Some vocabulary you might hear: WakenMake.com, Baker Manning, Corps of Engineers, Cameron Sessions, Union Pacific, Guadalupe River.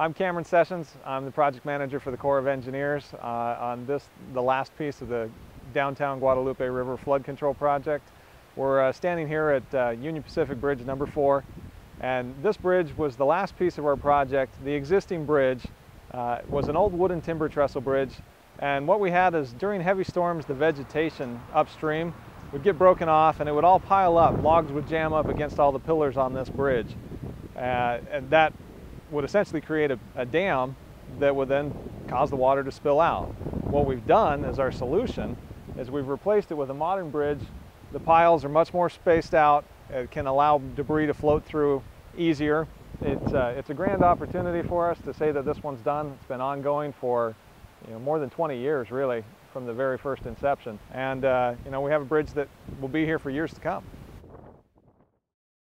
I'm Cameron Sessions. I'm the project manager for the Corps of Engineers on the last piece of the downtown Guadalupe River flood control project. We're standing here at Union Pacific Bridge number 4, and this bridge was the last piece of our project. The existing bridge was an old wooden timber trestle bridge, and what we had is during heavy storms the vegetation upstream would get broken off and it would all pile up. Logs would jam up against all the pillars on this bridge, and that would essentially create a dam that would then cause the water to spill out. What we've done as our solution is we've replaced it with a modern bridge. The piles are much more spaced out. It can allow debris to float through easier. It's a grand opportunity for us to say that this one's done. It's been ongoing for more than 20 years really, from the very first inception. And we have a bridge that will be here for years to come.